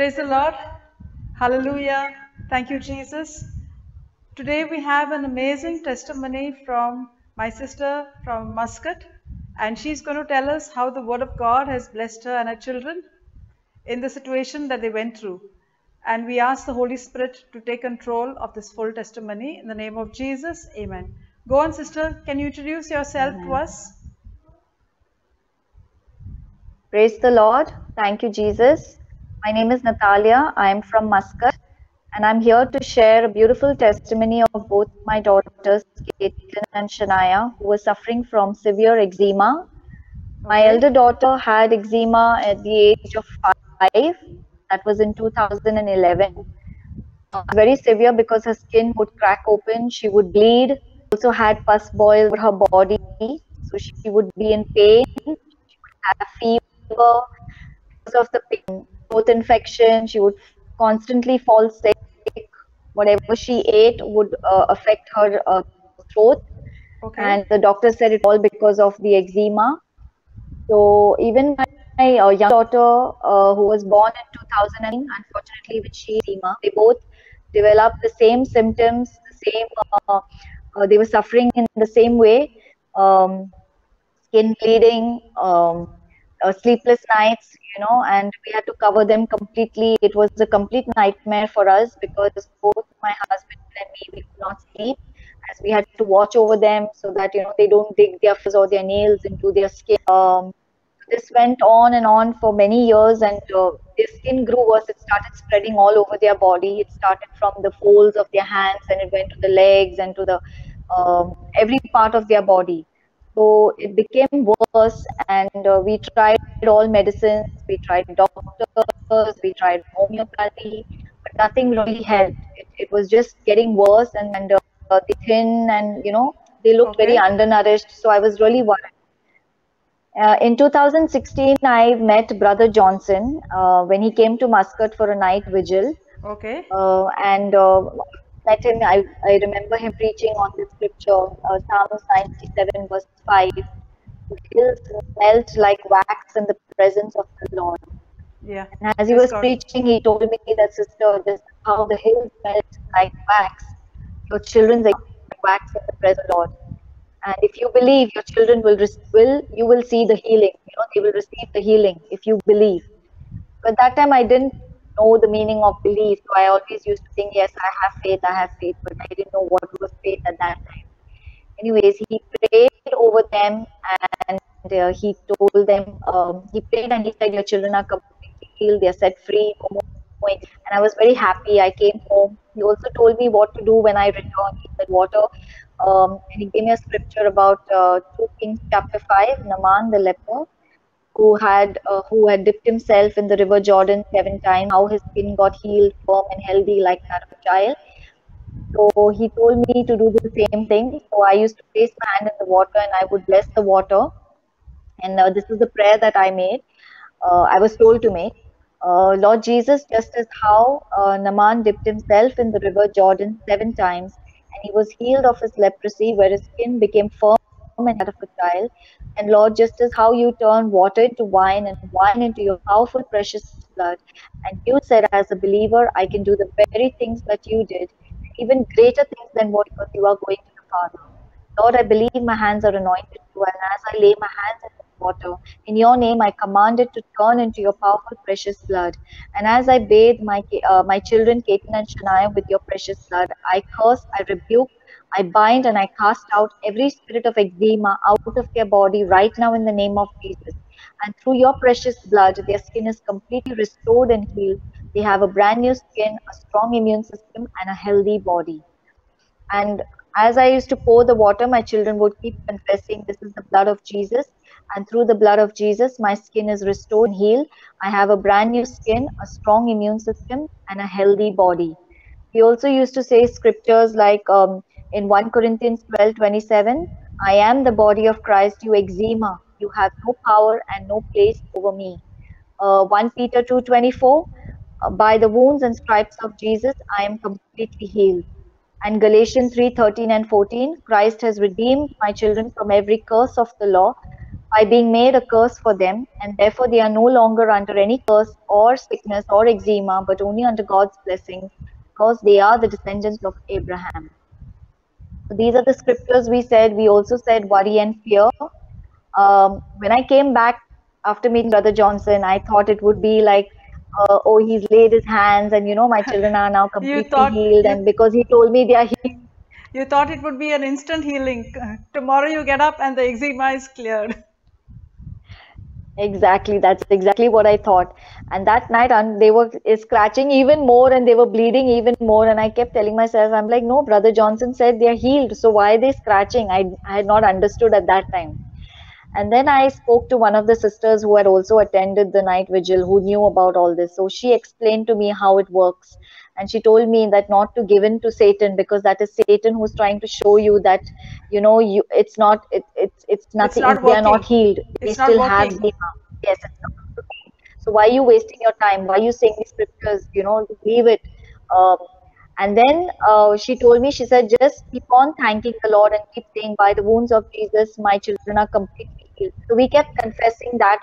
Praise the Lord. Hallelujah. Thank you, Jesus. Today we have an amazing testimony from my sister from Muscat, and she's going to tell us how the Word of God has blessed her and her children in the situation that they went through. And we ask the Holy Spirit to take control of this full testimony in the name of Jesus. Amen. Go on, sister. Can you introduce yourself to us? Praise the Lord. Thank you, Jesus. My name is Natalia. I am from Muscat, and I'm here to share a beautiful testimony of both my daughters, Caitlin and Shania, who were suffering from severe eczema. My elder daughter had eczema at the age of 5. That was in 2011. Very severe because her skin would crack open, she would bleed. Also had pus boils on her body, so she would be in pain. She would have fever because of the pain, both infection. She would constantly fall sick. Whatever she ate would affect her throat. Okay. And the doctor said it all because of the eczema. So even my young daughter, who was born in 2009, unfortunately, with eczema, they both developed the same symptoms, the same. They were suffering in the same way, skin bleeding, sleepless nights, you know, and we had to cover them completely. It was a complete nightmare for us because both my husband and me, we could not sleep as we had to watch over them so that, you know, they don't dig their fingers or their nails into their skin. This went on and on for many years, and their skin grew worse. It started spreading all over their body. It started from the folds of their hands, and it went to the legs and to the every part of their body. So it became worse, and we tried all medicines. We tried doctors, we tried homeopathy, but nothing really helped. It was just getting worse, and they thin, and, you know, they looked very undernourished. So I was really worried. In 2016, I met Brother Johnson when he came to Muscat for a night vigil. Okay. Met him. I remember him preaching on the scripture, Psalm 97, verse 5. The hills melt like wax in the presence of the Lord. Yeah. And as he was preaching, he told me that, sister, just how the hills melt like wax. Your children's like wax in the presence of the Lord. And if you believe, your children will see the healing. You know, they will receive the healing if you believe. But that time I didn't know the meaning of belief, so I always used to think, yes, I have faith, but I didn't know what was faith at that time. Anyways, he prayed over them, and he told them, he prayed and he said, your children are completely healed. They are set free. And I was very happy. I came home. He also told me what to do when I returned. He said, water. And he gave me a scripture about 2 Kings chapter 5, Naaman the leper, who had dipped himself in the river Jordan 7 times, how his skin got healed, firm and healthy like that of a child. So he told me to do the same thing. So I used to place my hand in the water and I would bless the water. And this is the prayer that I made. I was told to make. Lord Jesus, just as how Naaman dipped himself in the river Jordan 7 times, and he was healed of his leprosy, where his skin became firm and that of a child. And Lord, just as how you turn water into wine and wine into your powerful, precious blood, and you said, as a believer, I can do the very things that you did, even greater things than what, because you are going to the Father. Lord, I believe my hands are anointed too, and as I lay my hands in the water, in your name I command it to turn into your powerful, precious blood. And as I bathe my children, Caitlin and Shania, with your precious blood, I curse, I rebuke, I bind, and I cast out every spirit of eczema out of their body right now in the name of Jesus. And through your precious blood, their skin is completely restored and healed. They have a brand new skin, a strong immune system, and a healthy body. And as I used to pour the water, my children would keep confessing, this is the blood of Jesus. And through the blood of Jesus, my skin is restored and healed. I have a brand new skin, a strong immune system, and a healthy body. We also used to say scriptures like in 1 Corinthians 12:27, I am the body of Christ, you eczema. You have no power and no place over me. 1 Peter 2:24, by the wounds and stripes of Jesus, I am completely healed. And Galatians 3:13 and 14, Christ has redeemed my children from every curse of the law. by being made a curse for them, and therefore they are no longer under any curse or sickness or eczema, but only under God's blessing, because they are the descendants of Abraham. So these are the scriptures we said. We also said worry and fear. When I came back after meeting Brother Johnson, I thought it would be like, oh, he's laid his hands and, you know, my children are now completely healed, and because he told me they are healed. You thought it would be an instant healing. Tomorrow you get up and the eczema is cleared. Exactly, that's exactly what I thought. And that night they were scratching even more and they were bleeding even more, and I kept telling myself, I'm like, no, Brother Johnson said they are healed, so why are they scratching? I had not understood at that time. And then I spoke to one of the sisters who had also attended the night vigil, who knew about all this. So she explained to me how it works. And she told me that not to give in to Satan, because that is Satan who's trying to show you that, you know, it's nothing. They are not healed. They still have eczema. Yes, it's not working. So why are you wasting your time? Why are you saying these scriptures? You know, leave it. And then she told me, she said, just keep on thanking the Lord and keep saying, by the wounds of Jesus, my children are completely healed. So we kept confessing that.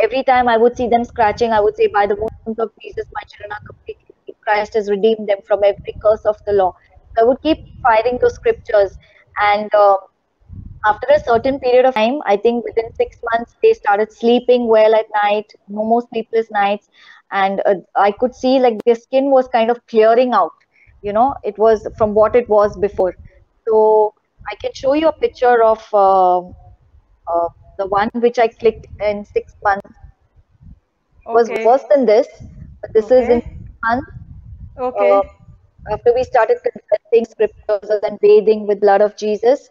Every time I would see them scratching, I would say, by the wounds of Jesus, my children are completely healed. Christ has redeemed them from every curse of the law. So I would keep firing those scriptures. And after a certain period of time, I think within 6 months, they started sleeping well at night, no more sleepless nights. And I could see like their skin was kind of clearing out, you know, it was from what it was before. So I can show you a picture of the one which I clicked in 6 months. It was worse than this, but this is in 6 months. Okay. After we started confessing scriptures and bathing with blood of Jesus,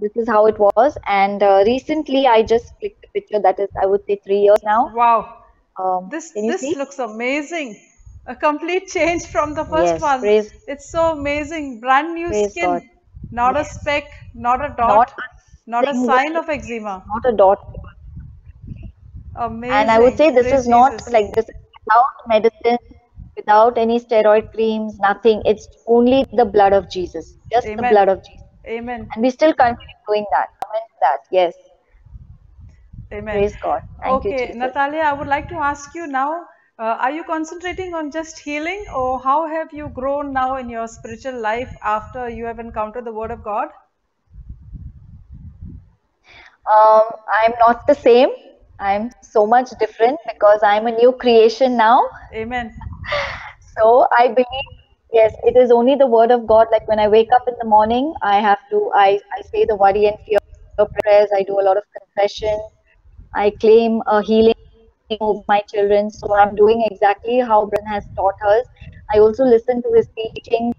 this is how it was. And recently I just clicked a picture that is, I would say 3 years now. Wow. This looks amazing. A complete change from the first one. It's so amazing. Brand new skin. God. Not a speck, not a dot, not a sign of eczema. Not a dot. Amazing. And I would say this is not like this, without medicine, without any steroid creams, nothing. It's only the blood of Jesus. Just the blood of Jesus. Amen. And we still continue doing that. Yes. Amen. Praise God. Thank you, Natalia, I would like to ask you now, are you concentrating on just healing, or how have you grown now in your spiritual life after you have encountered the Word of God? I'm not the same. I'm so much different because I'm a new creation now. Amen. So I believe, yes, it is only the Word of God. Like when I wake up in the morning, I say the worry and fear prayers. I do a lot of confession. I claim a healing of my children. So I'm doing exactly how Brother has taught us. I also listen to his teaching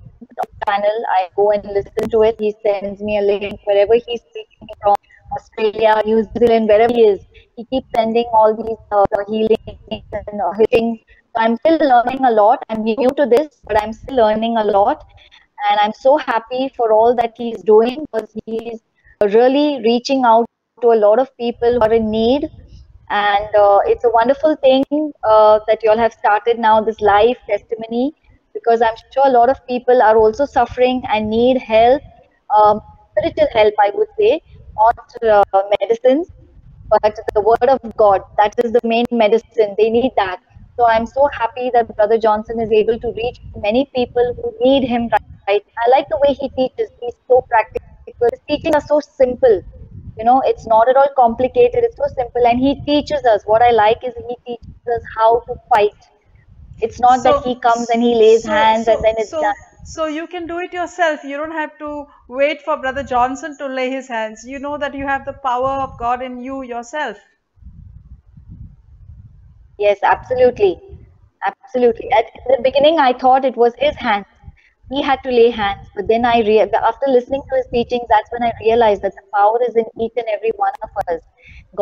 channel. I go and listen to it. He sends me a link wherever he's speaking from, Australia, New Zealand, wherever he is. He keeps sending all these healing and healings. So I'm still learning a lot. I'm new to this, but I'm still learning a lot. And I'm so happy for all that he's doing, because he's really reaching out to a lot of people who are in need. And it's a wonderful thing that you all have started now, this live testimony, because I'm sure a lot of people are also suffering and need help, spiritual help, I would say, not medicines, but the Word of God. That is the main medicine. They need that. So I'm so happy that Brother Johnson is able to reach many people who need him right. I like the way he teaches. He's so practical. His teachings are so simple. You know, it's not at all complicated. It's so simple. And he teaches us. What I like is he teaches us how to fight. It's not that he comes and he lays hands and then it's done. So you can do it yourself. You don't have to wait for Brother Johnson to lay his hands. You know that you have the power of God in you yourself. Yes, absolutely. Absolutely. At the beginning, I thought it was his hands. He had to lay hands, but then after listening to his teachings, that's when I realized that the power is in each and every one of us.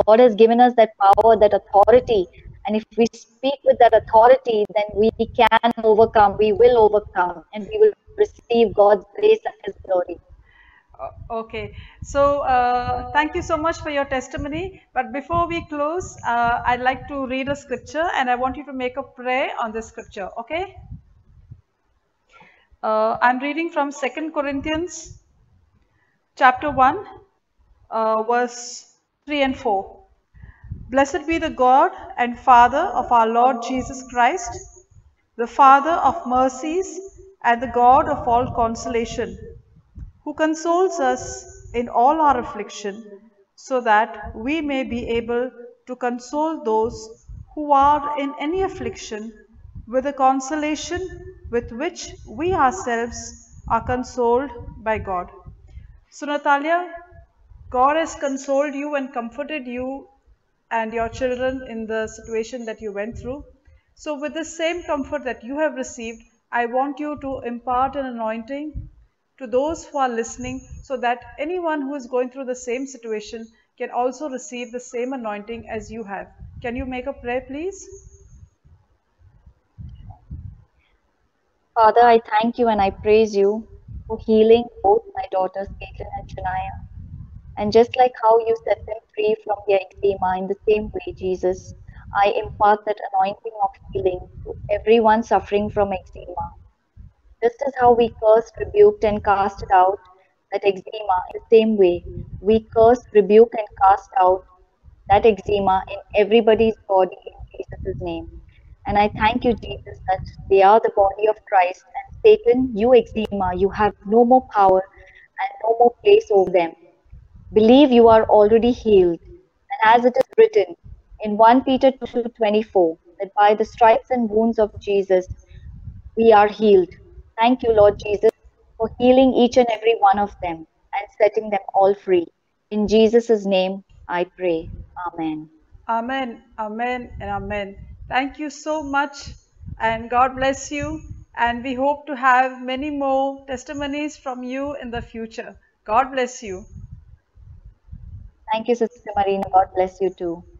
God has given us that power, that authority. And if we speak with that authority, then we can overcome, we will overcome, and we will receive God's grace and His glory. Okay. So, thank you so much for your testimony. But before we close, I'd like to read a scripture, and I want you to make a prayer on this scripture. Okay? I'm reading from 2 Corinthians chapter 1, verse 3 and 4. Blessed be the God and Father of our Lord Jesus Christ, the Father of mercies and the God of all consolation, who consoles us in all our affliction, so that we may be able to console those who are in any affliction with the consolation with which we ourselves are consoled by God. So Natalia, God has consoled you and comforted you and your children in the situation that you went through. So with the same comfort that you have received, I want you to impart an anointing to those who are listening, so that anyone who is going through the same situation can also receive the same anointing as you have. Can you make a prayer, please? Father, I thank you and I praise you for healing both my daughters, Caitlin and Shania. And just like how you set them free from their eczema, in the same way, Jesus, I impart that anointing of healing to everyone suffering from eczema. Just as how we cursed, rebuked, and cast out that eczema, in the same way, we curse, rebuke, and cast out that eczema in everybody's body in Jesus' name. And I thank you, Jesus, that they are the body of Christ, and Satan, you eczema, you have no more power and no more place over them. Believe you are already healed. And as it is written in 1 Peter 2:24, that by the stripes and wounds of Jesus, we are healed. Thank you, Lord Jesus, for healing each and every one of them and setting them all free. In Jesus' name, I pray. Amen. Amen, amen, and amen. Thank you so much, and God bless you. And we hope to have many more testimonies from you in the future. God bless you. Thank you, Sister Marina. God bless you too.